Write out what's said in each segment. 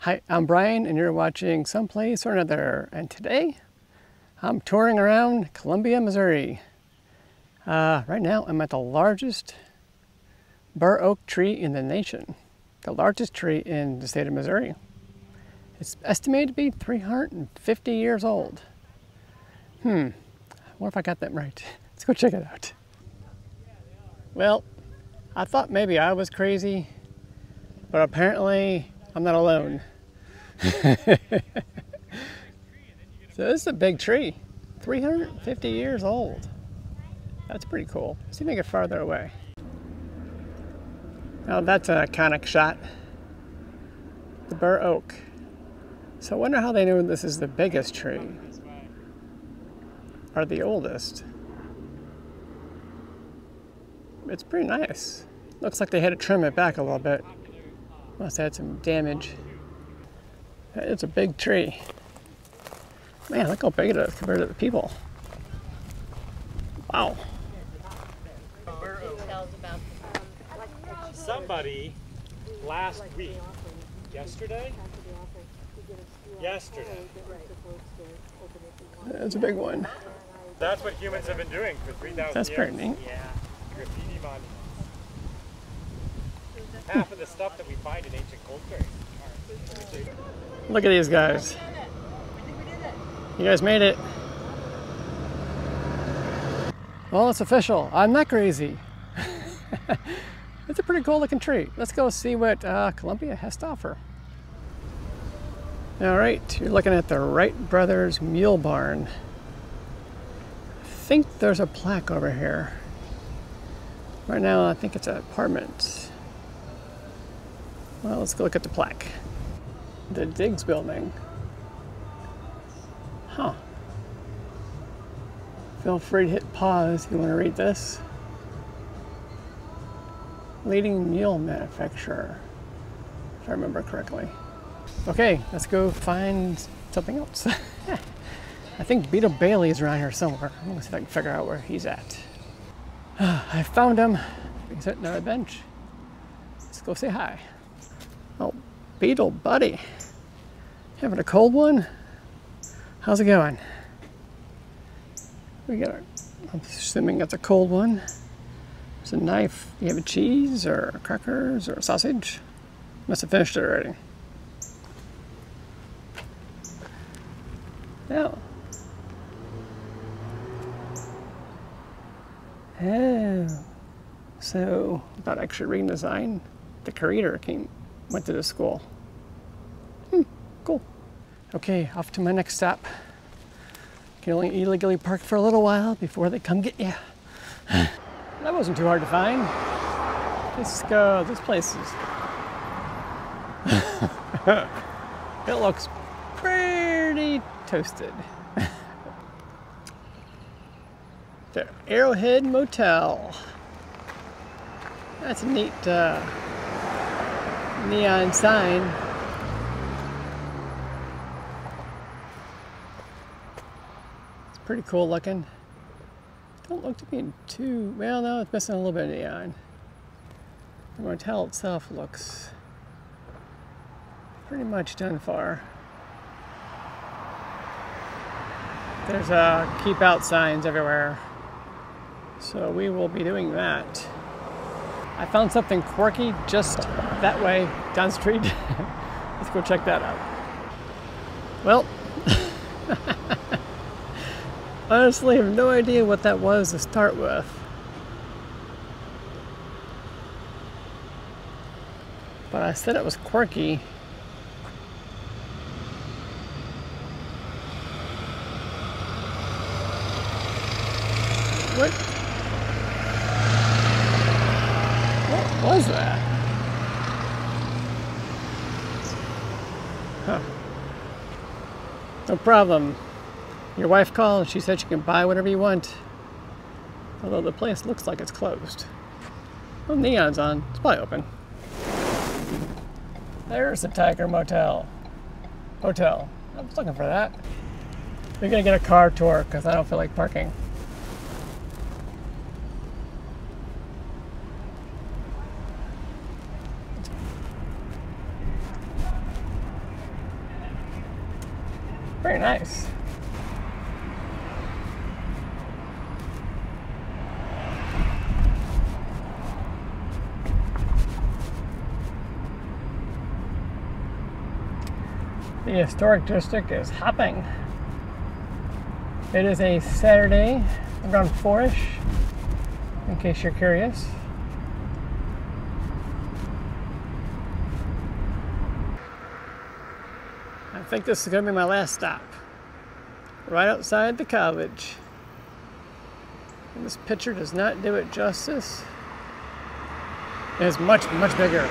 Hi, I'm Brian and you're watching Someplace or Another, and today I'm touring around Columbia, Missouri. Right now I'm at the largest bur oak tree in the nation, the largest tree in the state of Missouri. It's estimated to be 350 years old. I wonder if I got that right. Let's go check it out. Well, I thought maybe I was crazy, but apparently I'm not alone. So this is a big tree, 350 years old. That's pretty cool. Let's see if we can get farther away. Now that's an iconic shot, the bur oak. So I wonder how they know this is the biggest tree or the oldest. It's pretty nice. Looks like they had to trim it back a little bit. Must have had some damage. It's a big tree. Man, look how big it is compared to the people. Wow. Somebody last week, yesterday. That's a big one. That's what humans have been doing for 3,000 years. That's pretty neat. Yeah. Graffiti monuments. Half of the stuff that we find in ancient culture. Look at these guys. You guys made it. Well, it's official. I'm not crazy. It's a pretty cool looking tree. Let's go see what Columbia has to offer. All right, you're looking at the Wright Brothers Mule Barn. I think there's a plaque over here. Right now, I think it's an apartment. Well, let's go look at the plaque. The Diggs Building. Huh. Feel free to hit pause if you want to read this. Leading mule manufacturer, if I remember correctly. Okay, let's go find something else. I think Beetle Bailey is around here somewhere. I'm gonna see if I can figure out where he's at. I found him. He's sitting on a bench. Let's go say hi. Oh, Beetle buddy. Having a cold one? How's it going? We got our, I'm assuming that's a cold one. There's a knife. You have a cheese or crackers or sausage? Must have finished it already. No. Oh. So, without actually reading the sign, the creator went to the school. Cool. Okay, off to my next stop. Can only illegally park for a little while before they come get you. That wasn't too hard to find. Let's go. This place is... It looks pretty toasted. The Arrowhead Motel. That's a neat neon sign. It's pretty cool looking. Don't look to be too, well no, it's missing a little bit of neon. The motel itself looks pretty much done for. There's keep out signs everywhere. So we will be doing that. I found something quirky just that way, down the street. Let's go check that out. Well, honestly, I have no idea what that was to start with. But I said it was quirky. What? What was that? Huh. No problem. Your wife called and she said you can buy whatever you want. Although the place looks like it's closed. Well, neon's on. It's probably open. There's the Tiger Motel. Hotel. I was looking for that. We're gonna get a car tour because I don't feel like parking. Very nice. The historic district is hopping. It is a Saturday around 4-ish, in case you're curious. I think this is going to be my last stop, right outside the college. And this picture does not do it justice. It is much, much bigger.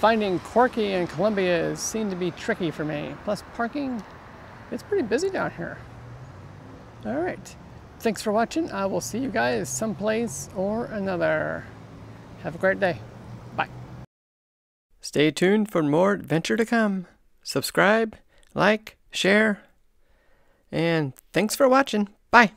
Finding Corky and Columbia is seen to be tricky for me. Plus parking, it's pretty busy down here. All right, thanks for watching. I will see you guys someplace or another. Have a great day. Bye. Stay tuned for more adventure to come. Subscribe, like, share, and thanks for watching. Bye.